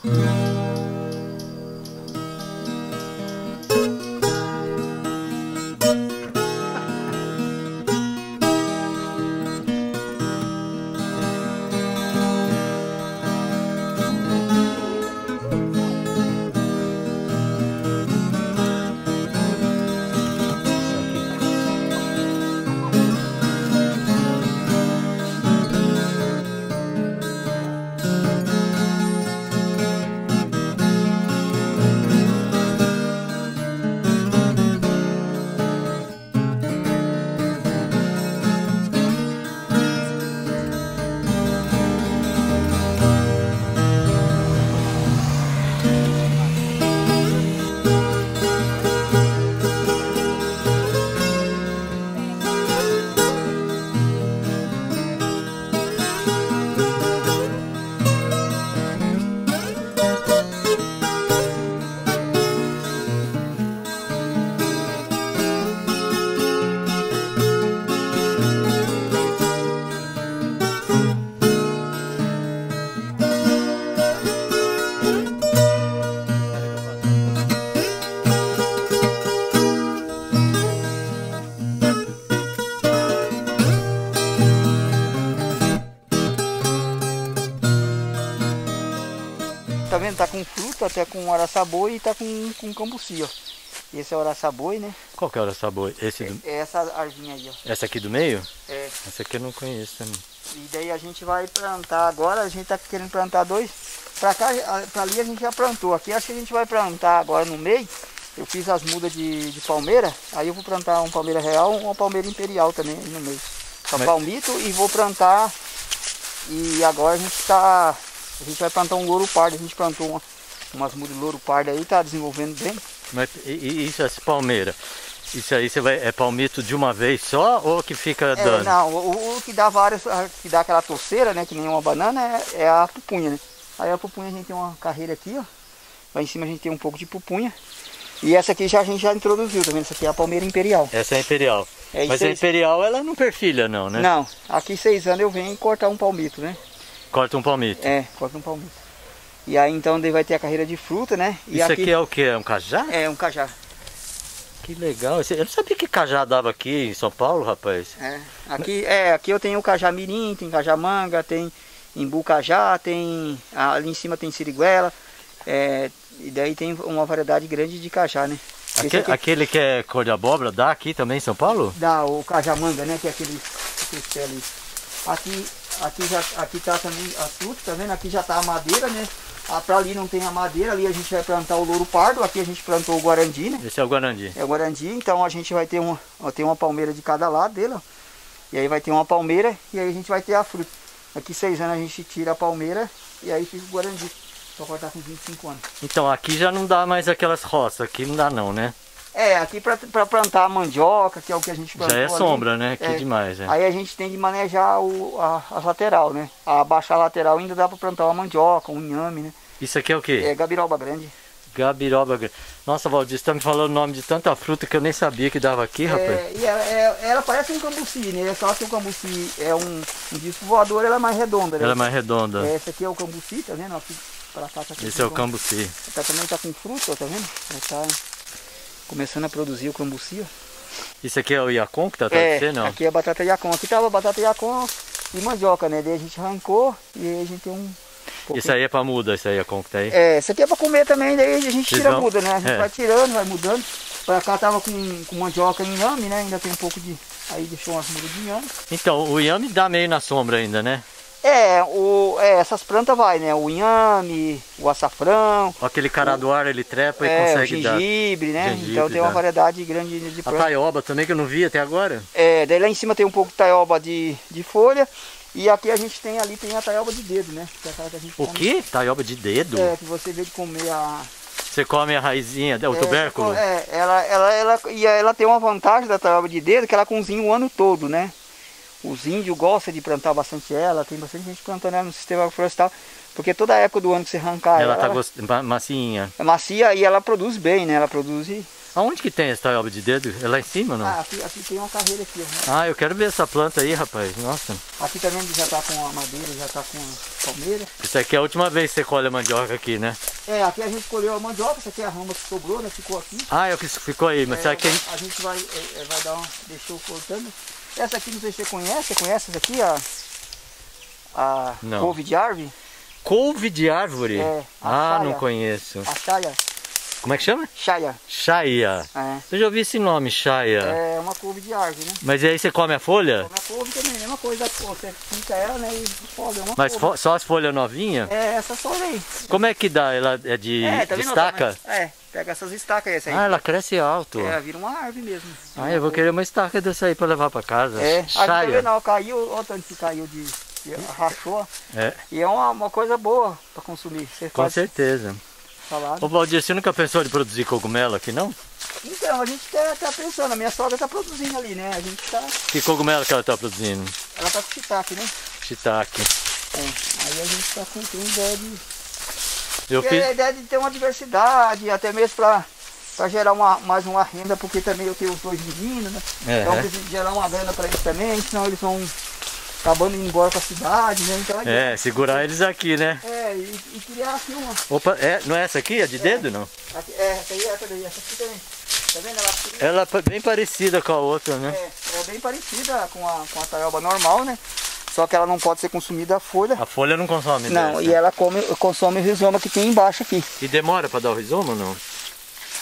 Tá vendo? Tá com fruta, até com araçaboi e tá com cambuci, ó. Esse é o araçaboi, né? Qual que é o araçaboi? Esse do... é essa arginha aí, ó. Essa aqui do meio? É. Essa aqui eu não conheço também. E daí a gente vai plantar agora, a gente tá querendo plantar dois. Pra cá, pra ali a gente já plantou. Aqui acho que a gente vai plantar agora no meio. Eu fiz as mudas de palmeira, aí eu vou plantar um palmeira real, uma palmeira imperial também no meio. Só palmito e vou plantar. E agora a gente tá... A gente vai plantar um louro pardo, a gente plantou umas mudas de louro pardo aí, tá desenvolvendo bem. Mas isso, essa palmeira, isso aí você vai, é palmito de uma vez só ou que fica dando? Não, o que dá várias, que dá aquela toceira, né, que nem uma banana, é a pupunha, né? Aí a pupunha a gente tem uma carreira aqui, ó, lá em cima a gente tem um pouco de pupunha. E essa aqui já, a gente já introduziu, tá vendo? Essa aqui é a palmeira imperial. Essa é a imperial. É, mas a imperial ela não perfilha não, né? Não, aqui 6 anos eu venho cortar um palmito, né? Corta um palmito. É, corta um palmito. E aí então daí vai ter a carreira de fruta, né? E isso aqui é o que? É um cajá? É, um cajá. Que legal. Eu não sabia que cajá dava aqui em São Paulo, rapaz. É, aqui, aqui eu tenho o cajá mirim, tem cajá manga, tem imbu cajá, tem... Ali em cima tem siriguela. É, e daí tem uma variedade grande de cajá, né? Aquele que é cor de abóbora dá aqui também em São Paulo? Dá, o cajá manga, né? Que é aquele pé ali. Aqui tá também a fruta, tá vendo? Aqui já tá a madeira, né? Pra ali não tem a madeira, ali a gente vai plantar o louro pardo, aqui a gente plantou o guarandi, né? Esse é o guarandi. É o guarandi, então a gente vai ter uma palmeira de cada lado dele, ó. E aí vai ter uma palmeira e aí a gente vai ter a fruta. Aqui 6 anos a gente tira a palmeira e aí fica o guarandi. Só cortar com 25 anos. Então aqui já não dá mais aquelas roças, aqui não dá não, né? É, aqui para plantar a mandioca, que é o que a gente plantou. Já é sombra, ali, né? Que é demais, é. Aí a gente tem que manejar a lateral, né? Abaixar a lateral ainda dá para plantar uma mandioca, um inhame, né? Isso aqui é o quê? É gabiroba grande. Gabiroba grande. Nossa, Valdir, você tá me falando o nome de tanta fruta que eu nem sabia que dava aqui, rapaz. Ela parece um cambuci, né? Só que o cambuci é um disco voador, ela é mais redonda, né? Ela é mais redonda. Essa aqui é o cambuci, tá vendo? Aqui, cá, tá. Esse é o cambuci. Ela também tá com fruta, tá vendo? Ela tá... Começando a produzir o cambuci, ó. Isso aqui é o iacon que tá atrás de você, não? Aqui é a batata iacon. Aqui tava batata iacon e mandioca, né? Daí a gente arrancou e aí a gente tem um... pouquinho. Isso aí é pra muda, isso aí é iacon que tá aí? É, isso aqui é pra comer também, daí a gente tira a muda, né? A gente vai tirando, vai mudando. Pra cá tava com mandioca e inhame, né? Ainda tem um pouco de... Aí deixou umas mudas de inhame. Então, o inhame dá meio na sombra ainda, né? Essas plantas vai, né? O inhame, o açafrão... Aquele caradoar, ele trepa e consegue dar... gengibre, né? Então tem uma variedade grande de plantas. A taioba também, que eu não vi até agora. É, daí lá em cima tem um pouco de taioba de folha. E aqui a gente tem ali, tem a taioba de dedo, né? Que é aquela que a gente come. O quê? Taioba de dedo? É, que você vê de comer a... Você come a raizinha, o tubérculo? É, ela tem uma vantagem da taioba de dedo, que ela cozinha o ano todo, né? Os índios gostam de plantar bastante ela, tem bastante gente plantando ela no sistema agroflorestal, porque toda a época do ano que você arrancar ela... Ela tá macinha. É macia e ela produz bem, né? Ela produz Aonde que tem esse taioba de dedo? É lá em cima, não? Ah, aqui tem uma carreira aqui. Né? Ah, eu quero ver essa planta aí, rapaz. Nossa. Aqui também já tá com a madeira, já tá com a palmeira. Isso aqui é a última vez que você colhe a mandioca aqui, né? É, aqui a gente colheu a mandioca, essa aqui é a rama que sobrou, né? Ficou aqui. Ah, é o que ficou aí, mas é, aqui... A gente vai dar uma... Deixou cortando. Essa aqui, não sei se você conhece. Você conhece essa aqui, a couve de árvore? Couve de árvore? É. Ah, não conheço. A chaia. Como é que chama? Chaia. Chaia. É. Eu já ouvi esse nome, chaia. É uma couve de árvore, né? Mas aí você come a folha? Come a couve também, é a mesma coisa. Você pica ela, né? E folha, é uma mas couve. Só as folhas novinhas? É, essas folhas aí. Como é que dá? Ela é de tá estaca? Não, é, pega essas estacas aí. Ah, ela cresce alto. É, vira uma árvore mesmo. Ah, eu vou querer uma estaca dessa aí pra levar pra casa. É, chaia. Não, caiu, olha o tanto que caiu de... Rachou. É. E é uma coisa boa para consumir. Você com certeza. Salada. Ô Valdir, você nunca pensou em produzir cogumelo aqui, não? Então, a gente tá pensando. A minha sogra tá produzindo ali, né? A gente tá... Que cogumelo que ela tá produzindo? Ela tá com shiitake, né? Shiitake. É. Aí a gente tá com ideia de... a ideia de ter uma diversidade, até mesmo para gerar mais uma renda, porque também eu tenho os dois meninos, né? É. Então eu preciso gerar uma grana para eles também, senão eles vão... acabando indo embora pra cidade, né? Então, é, segurar eles aqui, né? É, e criar aqui uma. Opa, não é essa aqui? É de dedo, não? Aqui, essa aí é essa daí, essa aqui também. Tá vendo? Ela é bem parecida com a outra, né? É bem parecida com a taioba normal, né? Só que ela não pode ser consumida a folha. A folha não consome, não, dessa. E ela consome o rizoma que tem embaixo aqui. E demora pra dar o rizoma ou não?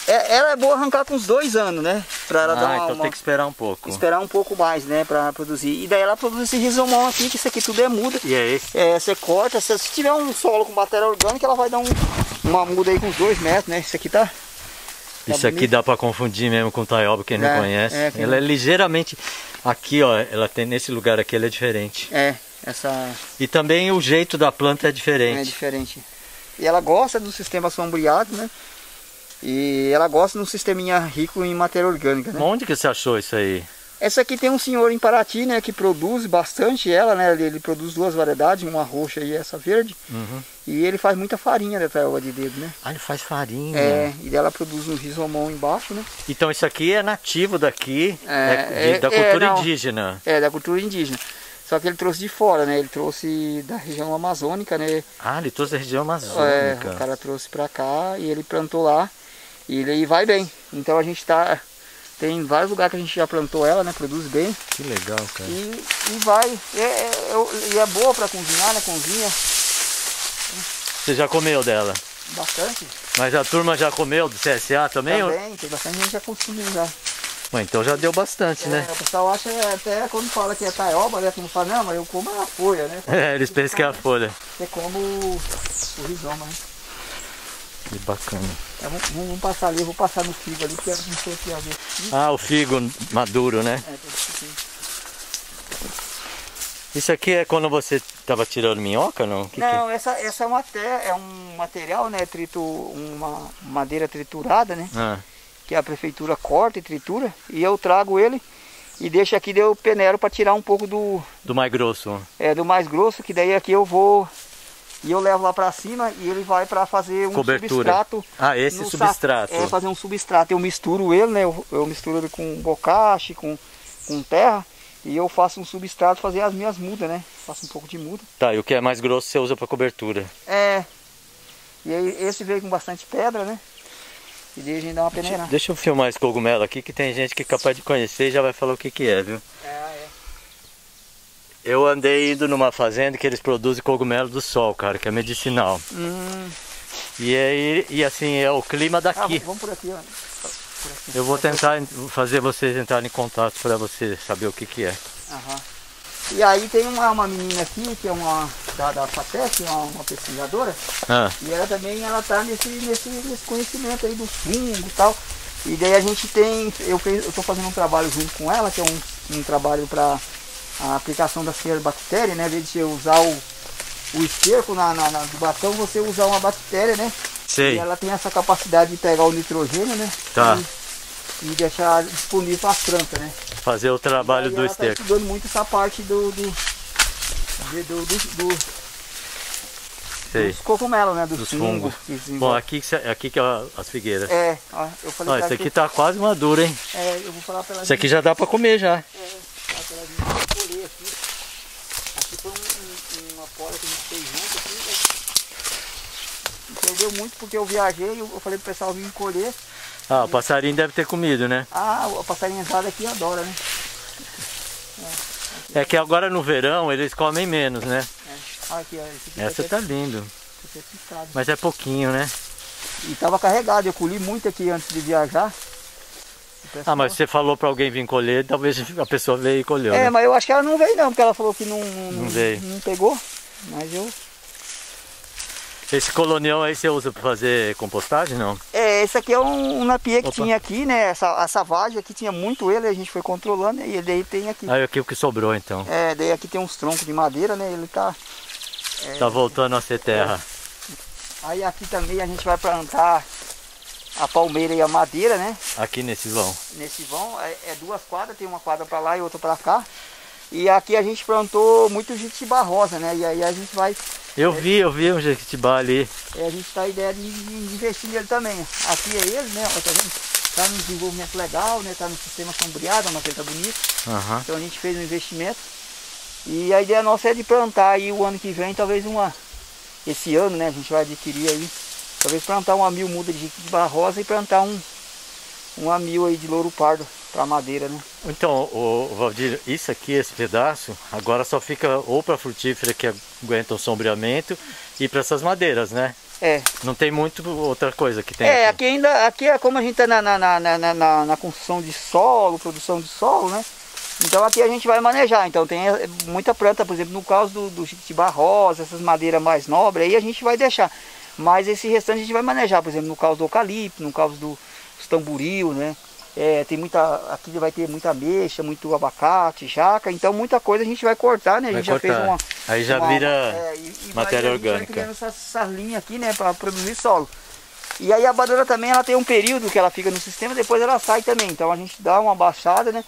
Ela é boa arrancar com uns 2 anos, né? Pra ela dar então tem que esperar um pouco. Esperar um pouco mais, né? Pra produzir. E daí ela produz esse rizomão aqui, que isso aqui tudo é muda. E aí? É, você corta, se tiver um solo com matéria orgânica, ela vai dar uma muda aí com uns 2 metros, né? Isso aqui tá... Isso bonito. Aqui dá pra confundir mesmo com taioba, quem não conhece. É, ela é ligeiramente... Aqui, ó, ela tem nesse lugar aqui, ela é diferente. É, essa... E também o jeito da planta é diferente. É diferente. E ela gosta do sistema sombreado, né? E ela gosta de um sisteminha rico em matéria orgânica, né? Onde que você achou isso aí? Essa aqui tem um senhor em Paraty, né? Que produz bastante ela, né? Ele produz 2 variedades, uma roxa e essa verde. Uhum. E ele faz muita farinha da taioba de dedo, né? Ah, ele faz farinha. É, e ela produz um rizomão embaixo, né? Então isso aqui é nativo daqui, da cultura indígena. É, da cultura indígena. Só que ele trouxe de fora, né? Ele trouxe da região amazônica, né? Ah, ele trouxe da região amazônica. É, o cara trouxe pra cá e ele plantou lá. E ele vai bem, então a gente tá... Tem vários lugares que a gente já plantou ela, né? Produz bem. Que legal, cara. E vai... E é boa pra cozinhar, né? Cozinha. Você já comeu dela? Bastante. Mas a turma já comeu do CSA também? Também, tem bastante gente já consumiu já. Bom, então já deu bastante, né? O pessoal acha até quando fala que é taioba, né? Não fala, não, mas eu como a folha, né? É, eles pensam que é a folha. Você come o rizoma, né? Que bacana. Vamos passar ali, eu vou passar no figo ali, porque não sei o que é. Ah, o figo maduro, né? É, isso aqui é quando você estava tirando minhoca, não? Não, essa é um material, né? Uma madeira triturada, né? Ah. Que a prefeitura corta e tritura, e eu trago ele e deixo aqui, eu peneiro para tirar um pouco do... Do mais grosso. É, do mais grosso, que daí aqui eu vou... E eu levo lá pra cima e ele vai pra fazer um substrato. Ah, esse substrato. É, fazer um substrato. Eu misturo ele, né? Eu misturo ele com bocache, com terra. E eu faço um substrato fazer as minhas mudas, né? Faço um pouco de muda. Tá, e o que é mais grosso você usa pra cobertura? É. E aí esse veio com bastante pedra, né? E daí a gente dá uma peneirada. Deixa eu filmar esse cogumelo aqui, que tem gente que é capaz de conhecer e já vai falar o que é, viu? É. Eu andei indo numa fazenda que eles produzem cogumelo do sol, cara, que é medicinal. E assim, é o clima daqui. Ah, vamos por aqui, ó. Por aqui. Eu vou tentar fazer vocês entrarem em contato para você saber o que é. Aham. E aí tem uma menina aqui, que é uma da FATEC, uma pesquisadora. Ah. E ela também, ela tá nesse conhecimento aí do fungo e tal. E daí a gente tem, eu tô fazendo um trabalho junto com ela, que é um trabalho para... a aplicação da bactéria, né? Em vez de você usar o esterco do batão, você usar uma bactéria, né? Sei. E ela tem essa capacidade de pegar o nitrogênio, né? Tá. E deixar disponível para as plantas, né? Fazer o trabalho do esterco. Ela está estudando muito essa parte dos cogumelos, né? Dos fungos. Bom, aqui que é as figueiras. É, ó, eu falei ó, esse aqui tá quase maduro, hein? É, eu vou falar pela isso aqui já dá pra comer já. É, eu aqui foi uma poda que a gente fez junto aqui. Entendeu muito porque eu viajei e eu falei pro pessoal vir colher. Ah, o passarinho deve ter comido, né? Ah, o passarinho entrado aqui adora, né? É que agora no verão eles comem menos, né? É. Olha aqui, ó, esse aqui essa tá lindo. Mas é pouquinho, né? E tava carregado, eu colhi muito aqui antes de viajar. Ah, mas você falou pra alguém vir colher, talvez a pessoa veio e colheu. É, né? Mas eu acho que ela não veio não, porque ela falou que não veio. Não pegou, mas eu... Esse colonião aí você usa para fazer compostagem, não? É, esse aqui é um napia que tinha aqui, né? A savagem aqui tinha muito ele, a gente foi controlando e daí tem aqui. Aí aqui o que sobrou então. É, daí aqui tem uns troncos de madeira, né? Ele tá... É, tá voltando a ser terra. É. Aí aqui também a gente vai plantar a palmeira e a madeira, né? Aqui nesse vão. Nesse vão, é duas quadras, tem uma quadra para lá e outra para cá. E aqui a gente plantou muito jiquitibá rosa, né? E aí a gente vai... Eu vi um jequitibá ali. É, a gente tá a ideia de investir nele também. Aqui é ele, né? Ó, tá vendo? Tá no desenvolvimento legal, né? Tá no sistema sombreado, mas ele tá bonito. Uhum. Então a gente fez um investimento. E a ideia nossa é de plantar aí o ano que vem, talvez esse ano, né? A gente vai adquirir aí, talvez plantar uma 1000 mudas de jequitibá rosa e plantar uma 1000 aí de louro pardo para madeira, né? Então, Valdir, isso aqui, esse pedaço, agora só fica ou para frutífera que aguenta o sombreamento e para essas madeiras, né? É. Não tem muito outra coisa que tem. É, aqui é como a gente está na construção de solo, produção de solo, né? Então aqui a gente vai manejar, então tem muita planta, por exemplo, no caso do jequitibá rosa, essas madeiras mais nobres, aí a gente vai deixar. Mas esse restante a gente vai manejar, por exemplo, no caso do eucalipto, no caso dos tamboril, né? É, tem aqui vai ter muita ameixa, muito abacate, jaca, então muita coisa a gente vai cortar, né? A gente já fez aí já vira matéria orgânica. Essas linhas aqui, né, para produzir solo. E aí a banana também, ela tem um período que ela fica no sistema, depois ela sai também. Então a gente dá uma baixada, né?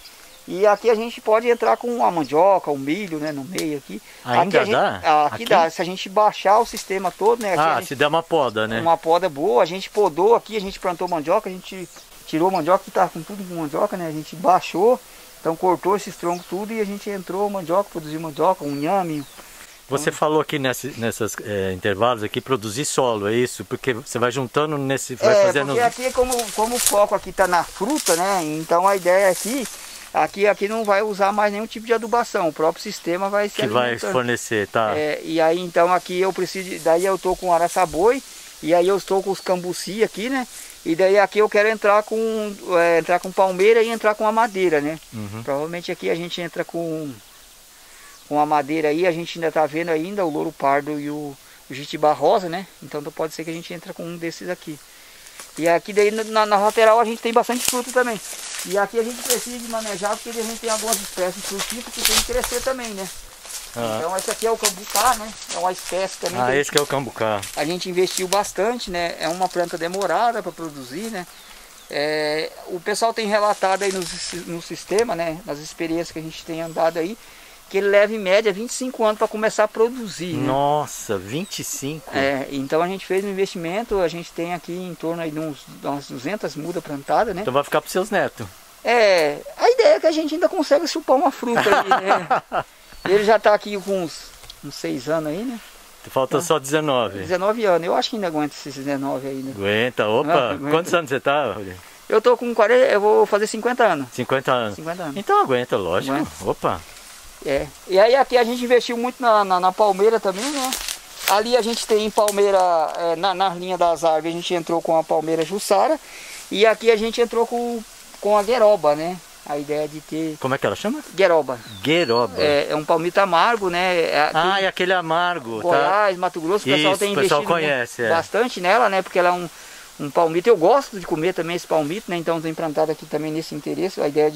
E aqui a gente pode entrar com a mandioca, o milho, né, no meio aqui. Ainda aqui dá? Aqui dá, se a gente baixar o sistema todo, né? Aqui a gente, se der uma poda, né? Uma poda boa, a gente podou aqui, a gente plantou mandioca, a gente... Tirou a mandioca, que estava com tudo com mandioca, né? A gente baixou, então cortou esses troncos tudo e a gente entrou mandioca, produziu mandioca, um inhame. Você falou aqui nesses intervalos aqui, produzir solo, é isso? Porque você vai juntando nesse... Vai fazendo... porque aqui como o foco aqui está na fruta, né? Então a ideia aqui não vai usar mais nenhum tipo de adubação, o próprio sistema vai se alimentando. Que vai fornecer, tá? É, e aí então aqui eu preciso... Daí eu estou com araçaboi e aí eu estou com os cambuci aqui, né? E daí aqui eu quero entrar com palmeira e entrar com a madeira, né? Uhum. Provavelmente aqui a gente entra com a madeira aí, a gente ainda tá vendo ainda o louro pardo e o jequitibá rosa, né? Então pode ser que a gente entra com um desses aqui. E aqui daí na lateral a gente tem bastante fruta também. E aqui a gente precisa de manejar porque a gente tem algumas espécies frutíferas que tem que crescer também, né? Ah. Então esse aqui é o cambucá, né? É uma espécie também. Ah, esse que é o cambucá. A gente investiu bastante, né? É uma planta demorada para produzir, né? É, o pessoal tem relatado aí no sistema, né? Nas experiências que a gente tem andado aí, que ele leva em média 25 anos para começar a produzir. Nossa, né? 25? É, então a gente fez um investimento, a gente tem aqui em torno aí de umas 200 mudas plantadas, né? Então vai ficar para os seus netos. É, a ideia é que a gente ainda consegue chupar uma fruta ali, né? Ele já está aqui com uns 6 anos aí, né? Falta só 19. 19 anos. Eu acho que ainda aguenta esses 19 aí, né? Aguenta, opa. Não, quantos anos você está? Eu tô com 40, eu vou fazer 50 anos. 50 anos. 50 anos. Então aguenta, lógico. Aguenta. Opa. É. E aí aqui a gente investiu muito na palmeira também, né? Ali a gente tem palmeira, na linha das árvores, a gente entrou com a palmeira jussara. E aqui a gente entrou com a gueroba, né? A ideia de ter... Como é que ela chama? Gueroba. Gueroba. É um palmito amargo, né? É aquele amargo. Goiás, tá? Mato Grosso, o pessoal tem investido bastante nela, né? Porque ela é um palmito. Eu gosto de comer também esse palmito, né? Então tem plantado aqui também nesse interesse. A ideia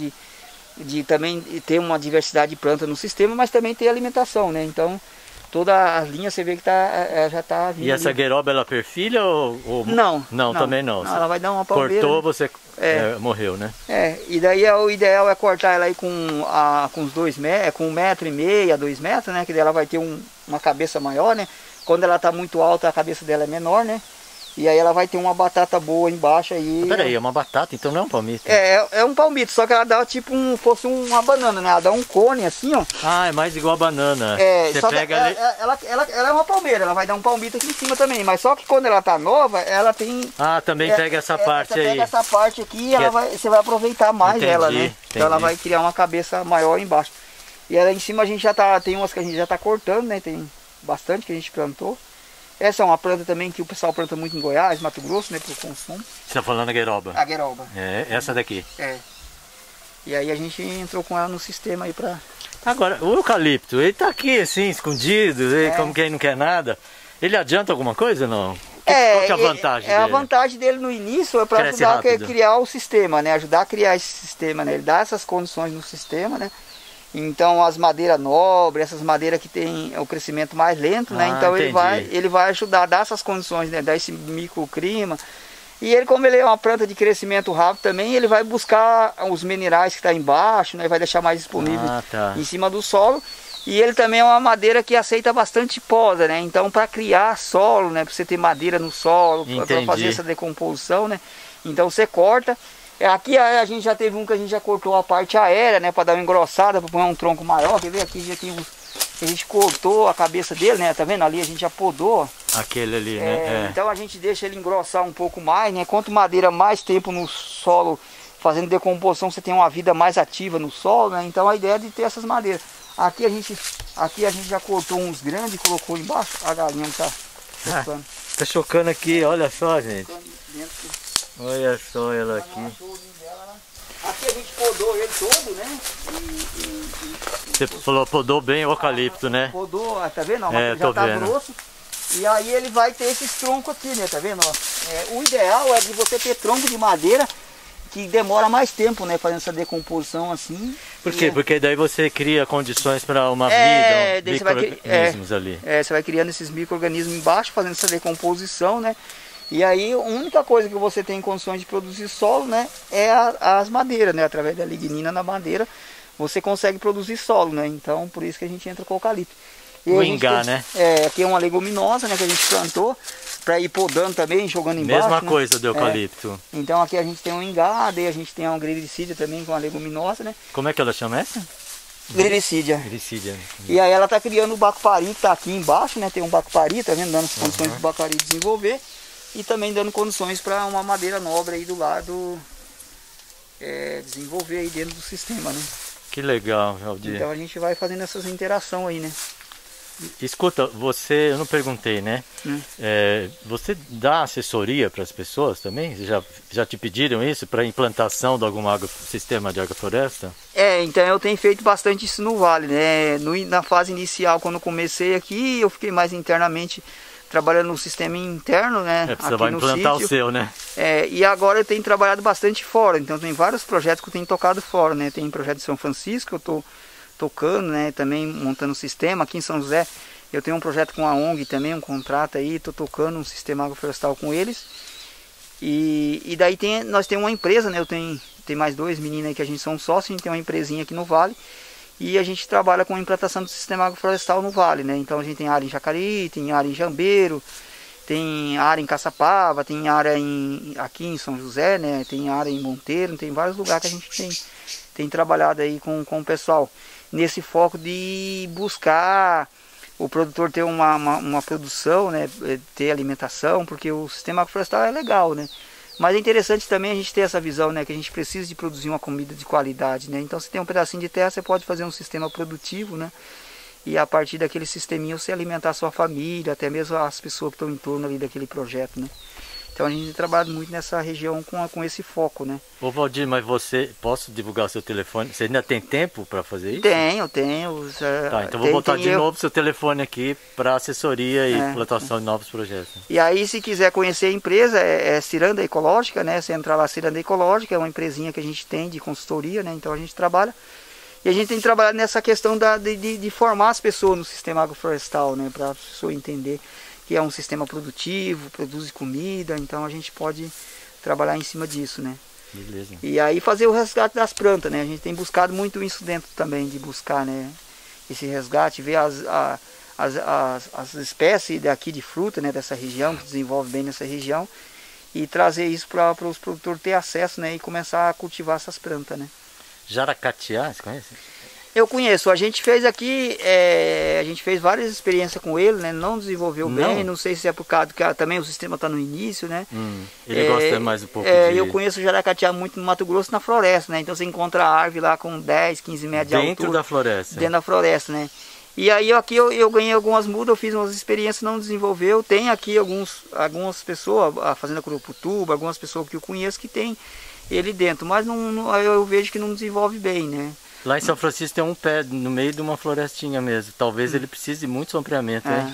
de também ter uma diversidade de planta no sistema, mas também ter alimentação, né? Então... Toda a linha você vê que já está vindo. E essa gueroba, ela perfilha ou... Não, também não. Ela vai dar uma palmeira. Cortou, né? Você morreu, né? É, e daí o ideal é cortar ela aí com 1,5 metros a 2 metros, né? Que daí ela vai ter uma cabeça maior, né? Quando ela está muito alta, a cabeça dela é menor, né? E aí ela vai ter uma batata boa embaixo aí. Peraí, é uma batata, então não é um palmito? É um palmito, só que ela dá tipo fosse uma banana, né? Ela dá um cone assim, ó. Ah, é mais igual a banana. É, você só pega que ela é uma palmeira, ela vai dar um palmito aqui em cima também. Mas só que quando ela tá nova, ela tem... Ah, também pega essa parte aí. Pega essa parte aqui e você vai aproveitar mais ela, né? Entendi. Então ela vai criar uma cabeça maior embaixo. E ela em cima a gente já tá... Tem umas que a gente já tá cortando, né? Tem bastante que a gente plantou. Essa é uma planta também que o pessoal planta muito em Goiás, Mato Grosso, né, para o consumo. Você está falando a gueroba? A gueroba. É, essa daqui. É. E aí a gente entrou com ela no sistema aí para... Agora, o eucalipto, ele tá aqui assim, escondido, ele, como quem não quer nada. Ele adianta alguma coisa ou não? Qual que é a vantagem dele? A vantagem dele no início é para ajudar a criar o sistema, né, ajudar a criar esse sistema, né, ele dá essas condições no sistema, né. Então as madeiras nobres, essas madeiras que tem o crescimento mais lento, né? Então entendi. ele vai ajudar a dar essas condições, né? Dar esse microclima. E ele, como ele é uma planta de crescimento rápido também, ele vai buscar os minerais que está embaixo, né? Vai deixar mais disponível em cima do solo. E ele também é uma madeira que aceita bastante poda, né? Então para criar solo, né? Para você ter madeira no solo, para fazer essa decomposição, né? Então você corta. Aqui a gente já teve um que a gente já cortou a parte aérea, né? Para dar uma engrossada, para pôr um tronco maior. Quer ver? Aqui já tem uns... A gente cortou a cabeça dele, né? Tá vendo? Ali a gente já podou. Aquele ali, né? É. Então a gente deixa ele engrossar um pouco mais, né? Quanto madeira mais tempo no solo fazendo decomposição, você tem uma vida mais ativa no solo, né? Então a ideia é de ter essas madeiras. Aqui a gente já cortou uns grandes e colocou embaixo. A galinha tá chocando. Tá chocando aqui, olha só, gente. Olha só ela aqui. Aqui a gente podou ele todo, né? Você falou, podou bem o eucalipto, né? Podou, tá vendo? Já tá grosso. E aí ele vai ter esses troncos aqui, né? Tá vendo? O ideal é de você ter tronco de madeira que demora mais tempo, né? Fazendo essa decomposição assim. Por quê? Porque daí você cria condições para uma vida, micro-organismos ali. Você vai criando esses micro-organismos embaixo, fazendo essa decomposição, né? E aí a única coisa que você tem condições de produzir solo, né, é as madeiras, né, através da lignina na madeira, você consegue produzir solo, né, então por isso que a gente entra com o eucalipto. O ingá, né? Aqui é uma leguminosa, né, que a gente plantou, para ir podando também, jogando embaixo. Mesma coisa do eucalipto. Então aqui a gente tem um ingá, daí a gente tem um grevicídia também com a leguminosa, né. Como é que ela chama essa? Grevicídia. E aí ela tá criando o bacupari, que tá aqui embaixo, né, tem um bacupari, tá vendo, dando as condições do bacupari desenvolver. E também dando condições para uma madeira nobre aí do lado desenvolver aí dentro do sistema, né? Que legal, Valdir. Então a gente vai fazendo essas interações aí, né? Escuta, você, eu não perguntei, né? Você dá assessoria para as pessoas também? Já te pediram isso para implantação de algum sistema de agrofloresta? Então eu tenho feito bastante isso no Vale, né? Na fase inicial, quando eu comecei aqui, eu fiquei mais internamente... trabalhando no sistema interno, né? Você vai implantar o seu, né? E agora eu tenho trabalhado bastante fora, então tem vários projetos que eu tenho tocado fora, né? Tem projeto de São Francisco que eu estou tocando, né? Também montando um sistema. Aqui em São José eu tenho um projeto com a ONG também, um contrato aí, estou tocando um sistema agroflorestal com eles. E daí nós temos uma empresa, né? Tem mais dois meninos aí que a gente são sócios, a gente tem uma empresinha aqui no Vale. E a gente trabalha com a implantação do sistema agroflorestal no Vale, né? Então a gente tem área em Jacari, tem área em Jambeiro, tem área em Caçapava, tem área aqui em São José, né? Tem área em Monteiro, tem vários lugares que a gente tem trabalhado aí com o pessoal. Nesse foco de buscar o produtor ter uma produção, né? Ter alimentação, porque o sistema agroflorestal é legal, né? Mas é interessante também a gente ter essa visão, né, que a gente precisa de produzir uma comida de qualidade, né? Então, se tem um pedacinho de terra, você pode fazer um sistema produtivo, né? E a partir daquele sisteminha você alimentar a sua família, até mesmo as pessoas que estão em torno ali daquele projeto, né? Então a gente trabalha muito nessa região com esse foco, né? Ô Valdir, mas você, posso divulgar o seu telefone? Você ainda tem tempo para fazer isso? Tenho. Tá, então vou botar de novo seu telefone aqui para assessoria e implantação de novos projetos. E aí, se quiser conhecer a empresa, é Ciranda Ecológica, né? Você entrar lá, Ciranda Ecológica, é uma empresinha que a gente tem de consultoria, né? Então a gente trabalha. E a gente tem trabalhado nessa questão de formar as pessoas no sistema agroflorestal, né? Para a pessoa entender que é um sistema produtivo, produz comida, então a gente pode trabalhar em cima disso, né? Beleza. E aí fazer o resgate das plantas, né? A gente tem buscado muito isso dentro também, de buscar, né? Esse resgate, ver as, a, as espécies daqui de fruta, né, dessa região, que desenvolve bem nessa região, e trazer isso para os produtores ter acesso, né, e começar a cultivar essas plantas, né. Jaracatiá, você conhece? Eu conheço, a gente fez aqui, a gente fez várias experiências com ele, né? Não desenvolveu bem, não sei se é por causa que também o sistema está no início, né? Ele gosta mais um pouco de... Eu conheço o jaracatiá muito no Mato Grosso, na floresta, né? Então você encontra a árvore lá com 10, 15 metros de altura. Dentro da floresta. Dentro da floresta, né? E aí aqui eu ganhei algumas mudas, eu fiz umas experiências, não desenvolveu. Tem aqui algumas pessoas, a Fazenda Curuputuba, algumas pessoas que eu conheço que tem ele dentro, mas não, eu vejo que não desenvolve bem, né? Lá em São Francisco tem um pé no meio de uma florestinha mesmo. Talvez ele precise de muito sombreamento, né?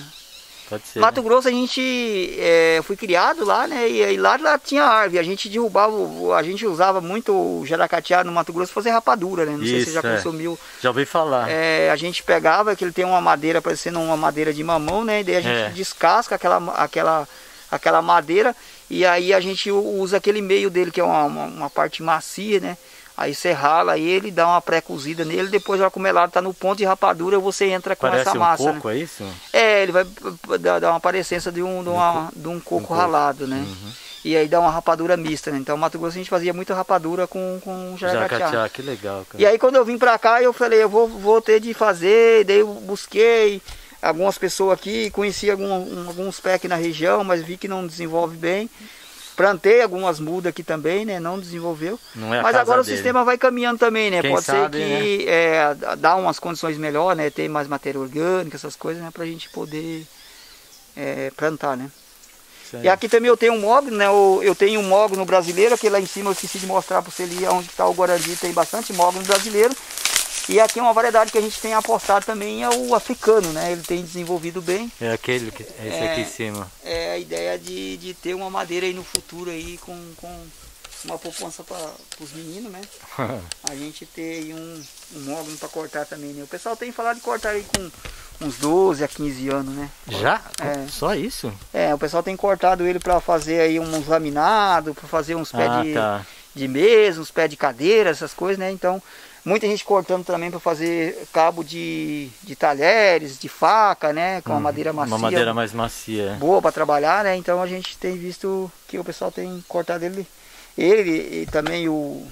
Pode ser. Mato Grosso a gente foi criado lá, né? E lá tinha árvore. A gente derrubava, a gente usava muito o jaracatiá no Mato Grosso para fazer rapadura, né? Não sei se você já consumiu. Já ouvi falar. A gente pegava, que ele tem uma madeira parecendo uma madeira de mamão, né? E daí a gente descasca aquela madeira e aí a gente usa aquele meio dele, que é uma parte macia, né? Aí você rala ele, dá uma pré-cozida nele, depois já como ela está no ponto de rapadura, você entra com essa massa. Parece um coco, né? É isso? Ele vai dar uma aparência de um coco ralado, né? Uhum. E aí dá uma rapadura mista, né? Então Mato Grosso a gente fazia muita rapadura com jaracatiá. Que legal, cara. E aí quando eu vim pra cá, eu falei, eu vou ter de fazer, daí eu busquei algumas pessoas aqui, conheci alguns pés aqui na região, mas vi que não desenvolve bem. Plantei algumas mudas aqui também, né? Não desenvolveu. Não é a mas casa agora dele. O sistema vai caminhando também, né? Quem pode sabe, ser que né? Dá umas condições melhores, né? Tem mais matéria orgânica, essas coisas, né? Pra gente poder plantar, né? Certo. E aqui também eu tenho um mogno, né? Eu tenho um mogno brasileiro, que lá em cima eu esqueci de mostrar para você ali onde está o Guarandi, tem bastante mogno brasileiro. E aqui uma variedade que a gente tem apostado também é o africano, né? Ele tem desenvolvido bem. É aquele, esse aqui em cima. É a ideia de ter uma madeira aí no futuro aí com uma poupança para os meninos, né? A gente ter aí um mogno para cortar também, né? O pessoal tem falado de cortar aí com uns 12 a 15 anos, né? Já? Só isso? O pessoal tem cortado ele para fazer aí uns laminados, para fazer uns pés de mesa, uns pés de cadeira, essas coisas, né? Então... Muita gente cortando também para fazer cabo de talheres, de faca, né? Com uma madeira macia. Uma madeira mais macia. Boa para trabalhar, né? Então a gente tem visto que o pessoal tem cortado ele e também o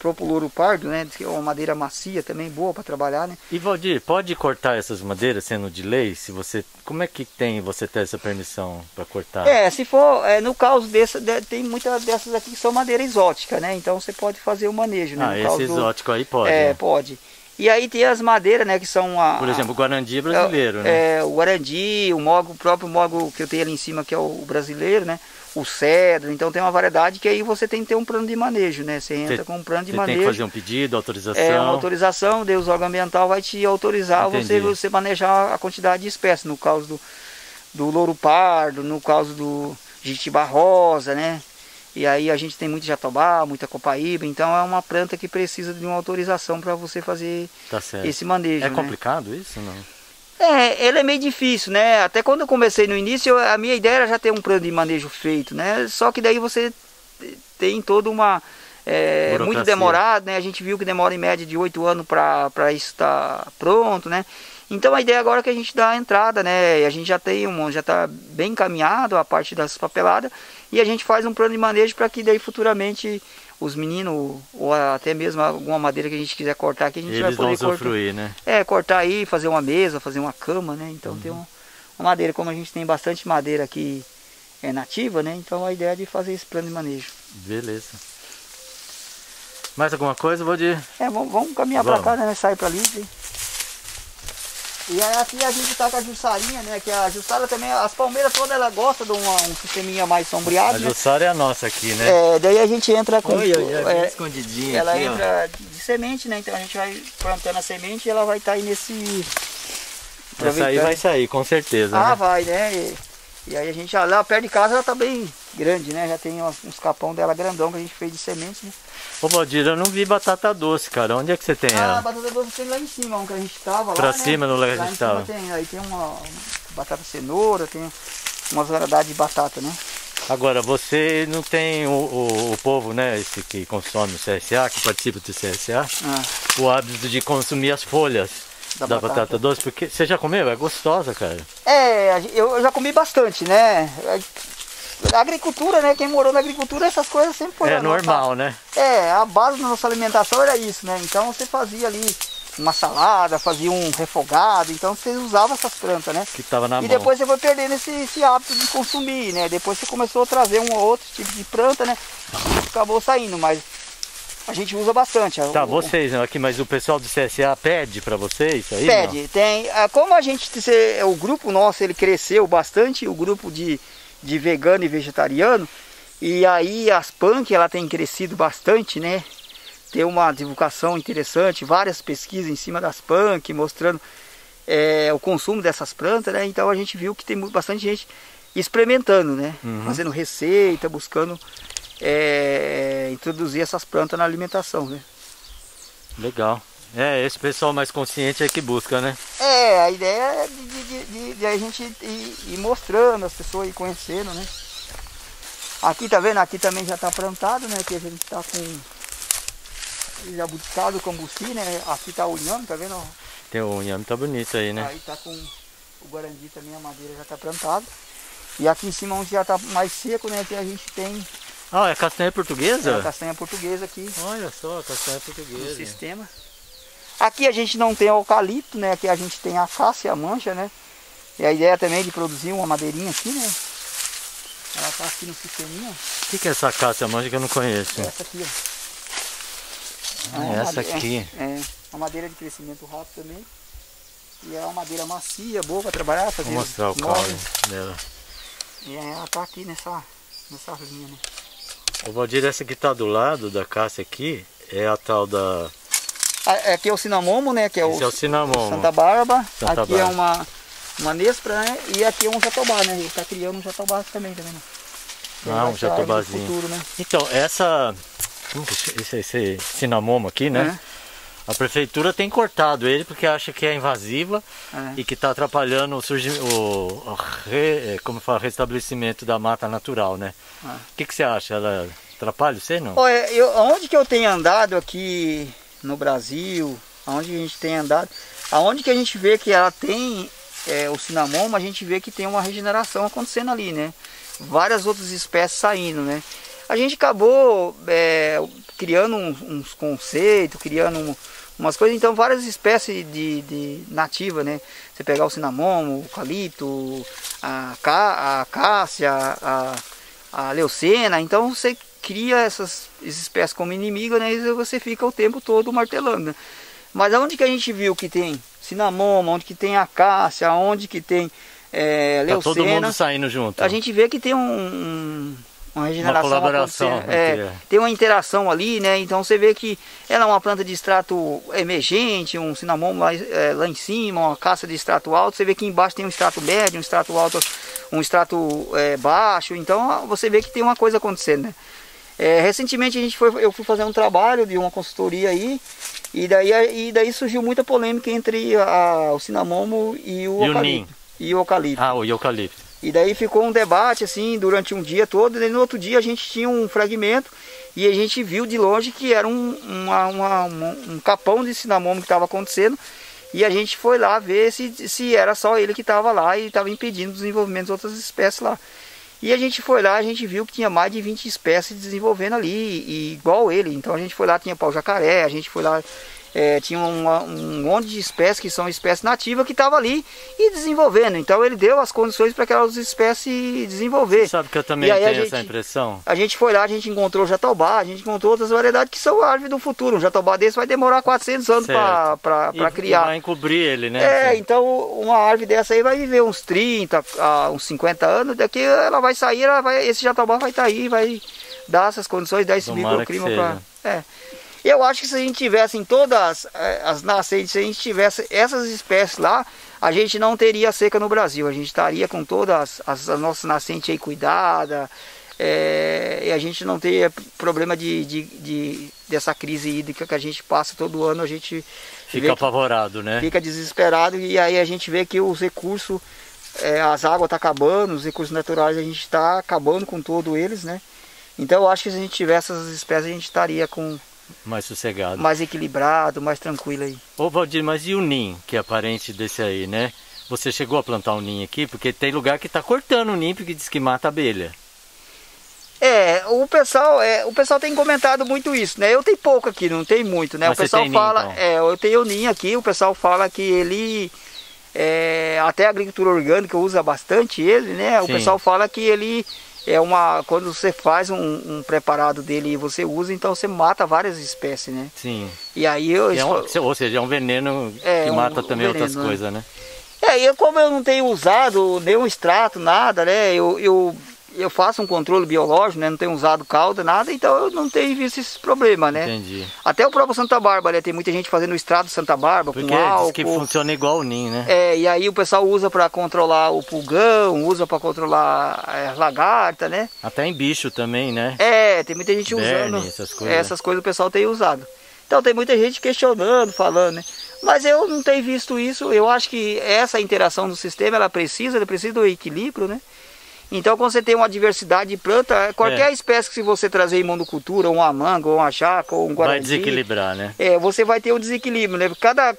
próprio louro pardo, né? Que é uma madeira macia também, boa para trabalhar, né? E Valdir, pode cortar essas madeiras sendo de lei? Se você, como é que você tem essa permissão para cortar? Se for, no caso dessa, tem muitas dessas aqui que são madeira exótica, né? Então você pode fazer o manejo, né? No caso exótico aí pode. Pode. E aí tem as madeiras, né? Que são por exemplo, o Guarandi brasileiro, né? O Guarandi, o próprio mogno que eu tenho ali em cima, que é o brasileiro, né? O cedro, então tem uma variedade que aí você tem que ter um plano de manejo, né? Você entra com um plano de manejo. Tem que fazer um pedido, autorização. Uma autorização, o órgão ambiental vai te autorizar você manejar a quantidade de espécies, no caso do louro pardo, no caso do jitibá rosa, né? E aí a gente tem muito jatobá, muita copaíba, então é uma planta que precisa de uma autorização para você fazer esse manejo. É complicado isso, não? Ele é meio difícil, né? Até quando eu comecei no início, a minha ideia era já ter um plano de manejo feito, né? Só que daí você tem toda uma... muito demorado, né? A gente viu que demora em média de 8 anos para isso estar pronto, né? Então a ideia agora é que a gente dá a entrada, né? E a gente já está bem encaminhado a parte das papeladas e a gente faz um plano de manejo para que daí futuramente... Os meninos, ou até mesmo alguma madeira que a gente quiser cortar aqui, a gente vai poder usufruir, né? Cortar aí, fazer uma mesa, fazer uma cama, né? Então tem uma madeira, como a gente tem bastante madeira aqui nativa, né? Então a ideia é de fazer esse plano de manejo. Beleza. Mais alguma coisa, Valdir? Vamos caminhar pra cá, né? Sair pra ali. E aí aqui a gente tá com a jussarinha, né? Que a jussara também, as palmeiras todas, ela gosta de um sisteminha mais sombreado. A jussara é a nossa aqui, né? Daí a gente entra com... escondidinha ela aqui, entra de semente, né? Então a gente vai plantando a semente e ela vai estar aí nesse... Essa aí vai sair, com certeza, né? Vai, né? E aí a gente, lá perto de casa, ela tá bem grande, né? Já tem uns capão dela grandão que a gente fez de semente, né? Ô Valdir, eu não vi batata doce, cara. Onde é que você tem ela? Batata doce tem lá em cima, onde a gente tava. Pra lá, cima, né? No lugar que a gente tava. Tem, aí tem uma batata cenoura, tem umas variedades de batata, né? Agora, você não tem o povo, né, esse que consome o CSA, que participa do CSA, o hábito de consumir as folhas. Da batata doce, porque você já comeu? É gostosa, cara. É, eu já comi bastante, né? A agricultura, né? Quem morou na agricultura, essas coisas sempre foram. É normal, né? É, a base da nossa alimentação era isso, né? Então você fazia ali uma salada, fazia um refogado, então você usava essas plantas, né? Que tava na mão. E depois você foi perdendo esse hábito de consumir, né? Depois você começou a trazer um ou outro tipo de planta, né? Acabou saindo, mas a gente usa bastante. Tá, vocês aqui, mas o pessoal do CSA pede para vocês aí? Pede, não? Tem. Como a gente, o grupo nosso, ele cresceu bastante, o grupo de vegano e vegetariano, e aí as pancs, ela tem crescido bastante, né? Tem uma divulgação interessante, várias pesquisas em cima das pancs, mostrando o consumo dessas plantas, né? Então a gente viu que tem bastante gente experimentando, né? Uhum. Fazendo receita, buscando introduzir essas plantas na alimentação, né? Legal. É, esse pessoal mais consciente é que busca, né? É, a ideia é de a gente ir mostrando, as pessoas ir conhecendo, né? Aqui, tá vendo? Aqui também já tá plantado, né? Aqui a gente tá com jabuticaba, cambuci, né? Aqui tá o inhame, tá vendo? Tem o inhame, tá bonito aí, né? Aí tá com o guarandi também, a madeira já tá plantada. E aqui em cima, onde já tá mais seco, né? Aqui a gente tem... Ah, é castanha portuguesa? É, castanha portuguesa aqui. Olha só, castanha portuguesa. O sistema. Aqui a gente não tem eucalipto, né? Aqui a gente tem a cássia, a mancha, né? E a ideia também é de produzir uma madeirinha aqui, né? Ela tá aqui no sisteminha. O que é essa cássia, a mancha, que eu não conheço? É essa aqui, ó. Ah, essa aqui. É uma madeira de crescimento rápido também. E é uma madeira macia, boa para trabalhar, fazer. Vou mostrar o caule dela. E ela tá aqui nessa linha, né? Ô Valdir, essa que tá do lado da cássia aqui, é a tal da... Aqui é o cinamomo, né? Que é o cinamomo. Santa Bárbara. Aqui é uma nespra, né? E aqui é um jatobá, né? Ele tá criando um jatobá também, tá vendo? Ah, um jatobazinho. Futuro, né? Então, esse cinamomo aqui, né? A prefeitura tem cortado ele porque acha que é invasiva e que está atrapalhando o restabelecimento da mata natural, né? O que você acha? Ela atrapalha você, não? Olha, onde que eu tenho andado aqui no Brasil, aonde que a gente vê que ela tem o cinamomo, a gente vê que tem uma regeneração acontecendo ali, né? Várias outras espécies saindo, né? A gente acabou criando uns conceitos, criando umas coisas, então várias espécies de nativa, né? Você pegar o cinamomo, o eucalipto, a cássia, a leucena, então você cria essas espécies como inimiga, né? E você fica o tempo todo martelando, né? Mas onde que a gente viu que tem cinamomo, onde que tem a cássia, onde que tem leucena... Tá todo mundo saindo junto. A gente vê que tem uma regeneração, uma colaboração, tem uma interação ali, né? Então você vê que ela é uma planta de extrato emergente, um cinamomo lá em cima, uma cássia de extrato alto, você vê que embaixo tem um extrato médio, um extrato alto, um extrato baixo, então você vê que tem uma coisa acontecendo, né? Recentemente eu fui fazer um trabalho de uma consultoria aí, e daí surgiu muita polêmica entre o cinamomo e o eucalipto. O eucalipto. E daí ficou um debate assim durante um dia todo, e no outro dia a gente tinha um fragmento e a gente viu de longe que era um capão de cinamomo que estava acontecendo, e a gente foi lá ver se era só ele que estava lá e estava impedindo o desenvolvimento de outras espécies lá. E a gente foi lá, a gente viu que tinha mais de 20 espécies desenvolvendo ali, e igual ele. Então a gente foi lá, tinha pau-jacaré, a gente foi lá, tinha um monte de espécies que são espécies nativas que estavam ali e desenvolvendo. Então ele deu as condições para aquelas espécies desenvolver. Você sabe que eu também tenho essa impressão? A gente foi lá, a gente encontrou o jatobá, a gente encontrou outras variedades que são árvores do futuro. Um jatobá desse vai demorar 400 anos para criar. Vai encobrir ele, né? Então uma árvore dessa aí vai viver uns 30, uns 50 anos. Daqui ela vai sair, esse jatobá vai estar aí, vai dar essas condições, dar esse microclima para... Eu acho que se a gente tivesse em todas as nascentes, se a gente tivesse essas espécies lá, a gente não teria seca no Brasil. A gente estaria com todas as nossas nascentes aí cuidadas, e a gente não teria problema dessa crise hídrica que a gente passa todo ano. A gente fica apavorado, né? Fica desesperado, e aí a gente vê que os recursos, as águas estão acabando, os recursos naturais, a gente está acabando com todos eles, né? Então eu acho que se a gente tivesse essas espécies, a gente estaria com Mais sossegado. Mais equilibrado, mais tranquilo aí. Ô Valdir, mas e o ninho, que é parente desse aí, né? Você chegou a plantar um ninho aqui? Porque tem lugar que tá cortando o ninho, porque diz que mata a abelha. O pessoal tem comentado muito isso, né? Eu tenho pouco aqui, não tem muito, né? Mas o pessoal fala, ninho, então? Eu tenho ninho aqui, o pessoal fala que ele... até a agricultura orgânica usa bastante ele, né? O pessoal fala que ele... quando você faz um preparado dele e você usa, então você mata várias espécies, né? Sim. E aí ou seja, é um veneno que mata também outras coisas, né? Como eu não tenho usado nenhum extrato, nada, né? Eu faço um controle biológico, né? Não tenho usado calda, nada, então eu não tenho visto esse problema, né? Entendi. Até o próprio Santa Bárbara, né? Tem muita gente fazendo o extrato de Santa Bárbara com álcool. Porque diz que funciona igual o ninho, né? E aí o pessoal usa para controlar o pulgão, usa para controlar a lagarta, né? Até em bicho também, né? Tem muita gente usando. Essas coisas o pessoal tem usado. Então tem muita gente questionando, falando, né? Mas eu não tenho visto isso. Eu acho que essa interação do sistema, ela precisa do equilíbrio, né? Então, quando você tem uma diversidade de planta, qualquer espécie que você trazer em monocultura, uma manga, ou uma chaca, ou um guarani, vai desequilibrar, né? Você vai ter um desequilíbrio, né?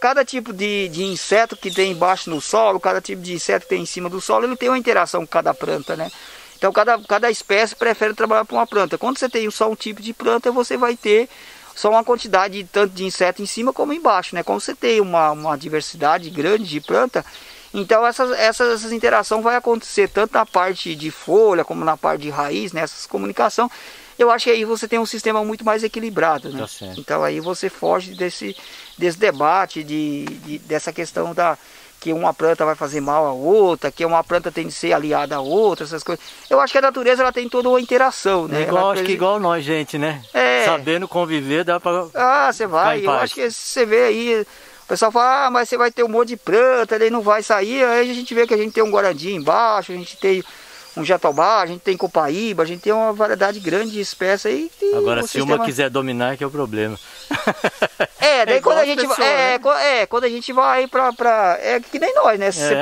Cada tipo de inseto que tem embaixo no solo, cada tipo de inseto que tem em cima do solo, ele tem uma interação com cada planta, né? Então, cada espécie prefere trabalhar com uma planta. Quando você tem só um tipo de planta, você vai ter só uma quantidade tanto de inseto em cima como embaixo, né? Como você tem uma diversidade grande de planta, então essas interações vão acontecer tanto na parte de folha como na parte de raiz, nessas comunicação. Eu acho que aí você tem um sistema muito mais equilibrado, né? Tá. Então aí você foge desse debate, dessa questão que uma planta vai fazer mal a outra, que uma planta tem de ser aliada a outra, essas coisas. Eu acho que a natureza ela tem toda uma interação, né? Igual nós, gente, né? Sabendo conviver dá para... você vai, eu acho que você vê aí... O pessoal fala, mas você vai ter um monte de planta, ele não vai sair. Aí a gente vê que a gente tem um guarandi embaixo, a gente tem um jatobá, a gente tem copaíba, a gente tem uma variedade grande de espécies aí. Agora, se uma quiser dominar, que é o problema. Daí quando a gente vai... quando a gente vai pra... que nem nós, né? Se você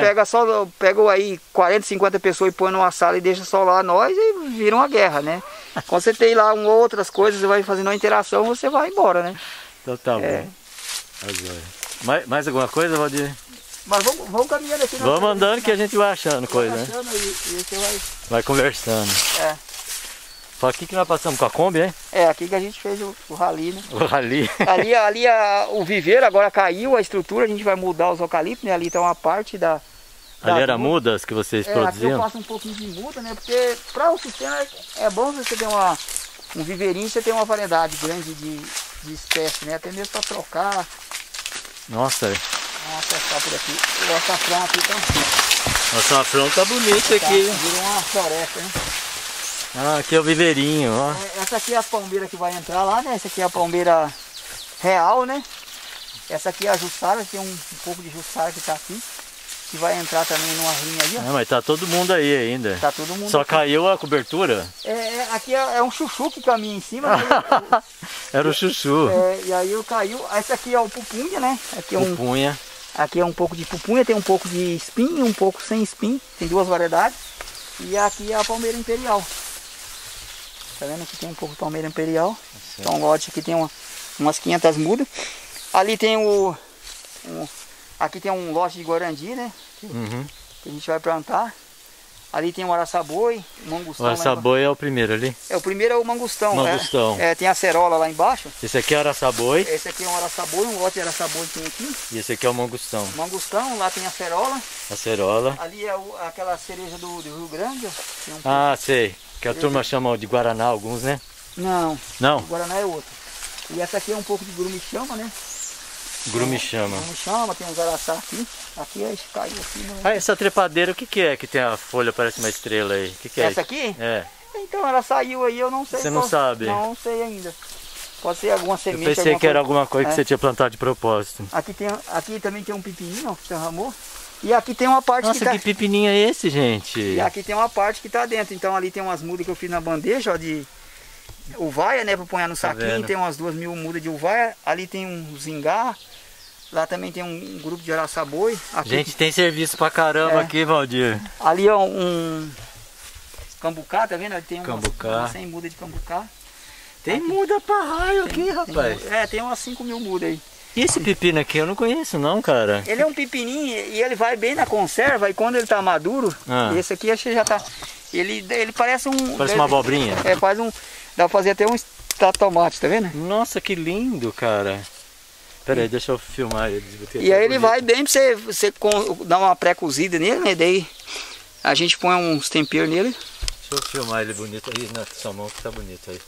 pega aí 40, 50 pessoas e põe numa sala e deixa só lá nós, e vira uma guerra, né? Quando você tem lá outras coisas, você vai fazendo uma interação, você vai embora, né? Então tá bom. Mais alguma coisa, Valdir? Mas vamos caminhando aqui. Vamos andando que a gente vai achando coisa, né? Vai conversando. Foi aqui que nós passamos com a Kombi, hein? Aqui que a gente fez o rali, né? O rali. Ali o viveiro agora caiu, a estrutura, a gente vai mudar os eucaliptos, né? Ali tá uma parte da... Ali era mudas que vocês produziam? Aqui eu faço um pouquinho de muda, né? Porque para o sistema é bom você ter um viveirinho, você ter uma variedade grande de espécies, né? Até mesmo para trocar. Nossa, vamos testar por aqui. O açafrão aqui tá assim. O açafrão tá bonito aqui. Virou uma floresta, hein? Aqui é o viveirinho, ó. Essa aqui é a palmeira que vai entrar lá, né? Essa aqui é a palmeira real, né? Essa aqui é a juçara, tem um pouco de juçara que tá aqui. Que vai entrar também numa rinha ali, ó. Mas tá todo mundo aí ainda. Tá todo mundo. Só aqui caiu a cobertura? Aqui é um chuchu que caminha em cima. Né? Era o chuchu. E aí eu caiu. Essa aqui é o pupunha, né? Aqui é pupunha. Aqui é um pouco de pupunha, tem um pouco de espinho, um pouco sem espinho. Tem duas variedades. E aqui é a palmeira imperial. Tá vendo que tem um pouco de palmeira imperial. Sim. Então o lote aqui tem umas 500 mudas. Ali tem aqui tem um lote de guarandi, né? Que a gente vai plantar. Ali tem o araçaboi, o mangustão. O araçaboi é o primeiro ali? O primeiro é o mangustão. Mangustão. Tem a acerola lá embaixo. Esse aqui é o araçaboi. Esse aqui é um araçaboi, um lote de araçaboi tem aqui. E esse aqui é o mangustão. Mangustão, lá tem a acerola. Acerola. Ali é aquela cereja do Rio Grande. Sei. Que a turma chama de guaraná alguns, né? Não. O guaraná é outro. E essa aqui é um pouco de grumichama, né? Grumichama, tem um araçá aqui. Caiu aqui. Essa trepadeira, o que é que tem a folha, parece uma estrela aí? Que é? Essa aqui? Então ela saiu aí, eu não sei. Você não sabe? Não sei ainda. Pode ser alguma semente. Eu pensei que era alguma coisa que você tinha plantado de propósito. Aqui também tem um pepininho que derramou. E aqui tem uma parte que tá... Nossa, que pepininho é esse, gente? E aqui tem uma parte que tá dentro. Então ali tem umas mudas que eu fiz na bandeja, ó, de... uvaia, né, para pôr no saquinho, tem umas 2000 mudas de uvaia, ali tem um zingar, lá também tem um grupo de araçaboi. Gente, tem serviço pra caramba aqui, Valdir. Ali é um cambucá, tá vendo? Tem umas 100 mudas de cambucá. Tem muda pra raio aqui, rapaz. Tem umas 5 mil mudas aí. E esse pepino aqui eu não conheço não, cara. Ele é um pepininho e ele vai bem na conserva e quando ele tá maduro, esse aqui acho que já tá... Ele parece um... Parece uma abobrinha. É, faz um... Dá pra fazer até um tomate, tá vendo? Nossa, que lindo, cara. Pera aí, deixa eu filmar ele. E aí ele vai bem pra você dar uma pré-cozida nele, né? Daí a gente põe uns temperos nele. Deixa eu filmar ele bonito aí na sua mão que tá bonito aí.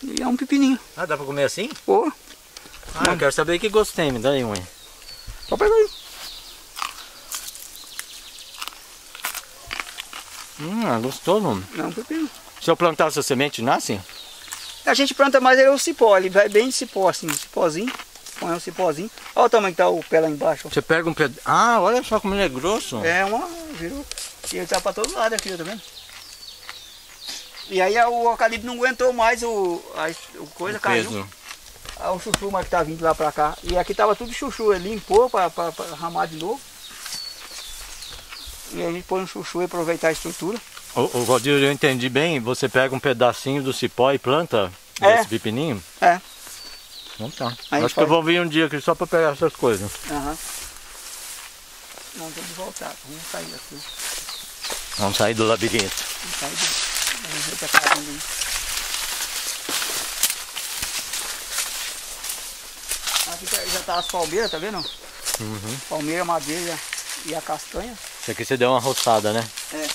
E é um pepininho. Ah, dá pra comer assim? Pô. Ah, eu quero saber que gosto tem, me dá aí um aí. Só pega aí. Gostoso. É um pepino. Se eu plantar a sua semente, nasce? A gente planta mais ele é o cipó, ele vai bem de cipó assim, cipózinho. Põe um cipózinho. Olha o tamanho que tá o pé lá embaixo. Você pega um pedaço. Ah, olha só como ele é grosso. É, virou. E ele tá pra todo lado aqui, tá vendo? E aí o eucalipto não aguentou mais o caiu. Peso. O chuchu mais que tá vindo lá pra cá. E aqui tava tudo chuchu, ele limpou pra ramar de novo. E a gente põe um chuchu e aproveitar a estrutura. Ô Valdir, eu entendi bem, você pega um pedacinho do cipó e planta esse pepininho? É. Então tá. Acho que eu vou vir um dia aqui só pra pegar essas coisas. Não, temos que voltar, vamos sair aqui. Vamos sair do labirinto. Aqui já tá as palmeiras, tá vendo? Uhum. Palmeira, madeira e a castanha. Isso aqui você deu uma roçada, né? É.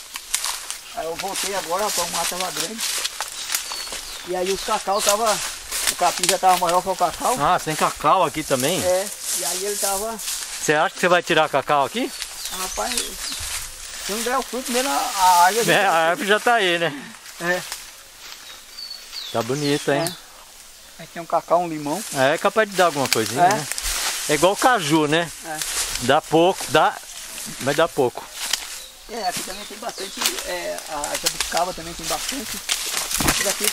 Aí eu voltei agora, o mato tava grande. E aí os cacau tava... O capim já tava maior que o cacau. Ah, tem cacau aqui também? É. E aí ele tava... Você acha que você vai tirar cacau aqui? Rapaz, se não der o fruto mesmo, a árvore... É, a árvore já tá aí, né? É. Tá bonita, hein? É. Aí tem um cacau, um limão. É capaz de dar alguma coisinha, né? É igual o caju, né? É. Dá pouco, mas dá pouco. É, aqui também tem bastante, a jabuticaba também tem bastante. Esse aqui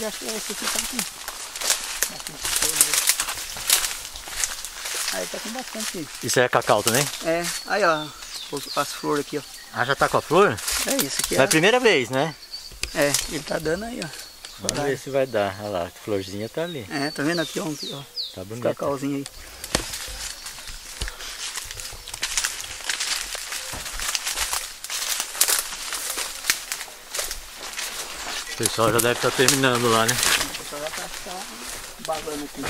já acho que tá aqui. Aí tá com bastante. Isso é cacau também? É, aí ó, as flores aqui ó. Ah, já tá com a flor? É isso aqui. É a primeira vez, né? É, ele tá dando aí ó. Vamos ver se vai dar, olha lá, a florzinha tá ali. É, tá vendo aqui, ó, tá bonito. Cacauzinho aí. O pessoal já deve estar terminando lá, né? O pessoal já tá babando aqui.